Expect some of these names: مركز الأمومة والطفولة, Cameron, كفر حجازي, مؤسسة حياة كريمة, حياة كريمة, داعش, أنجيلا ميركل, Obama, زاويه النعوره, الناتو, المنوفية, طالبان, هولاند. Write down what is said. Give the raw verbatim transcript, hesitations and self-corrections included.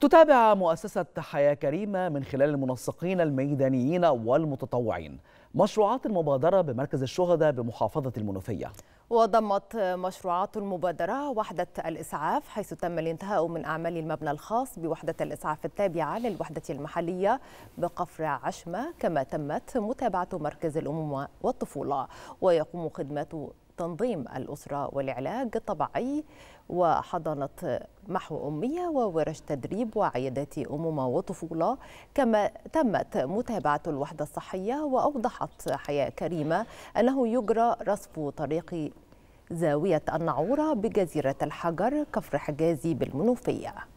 تتابع مؤسسة حياة كريمة من خلال المنسقين الميدانيين والمتطوعين مشروعات المبادرة بمركز الشهداء بمحافظة المنوفية. وضمت مشروعات المبادرة وحدة الإسعاف، حيث تم الانتهاء من أعمال المبنى الخاص بوحدة الإسعاف التابعة للوحدة المحلية بقفر عشمة، كما تمت متابعة مركز الأمومة والطفولة، ويقوم خدمة تنظيم الأسرة والعلاج الطبيعي وحضانة محو أمية وورش تدريب وعيادات أمومة وطفولة، كما تمت متابعة الوحدة الصحية. وأوضحت حياة كريمة أنه يجرى رصف طريق زاويه النعوره بجزيرة الحجر كفر حجازي بالمنوفية.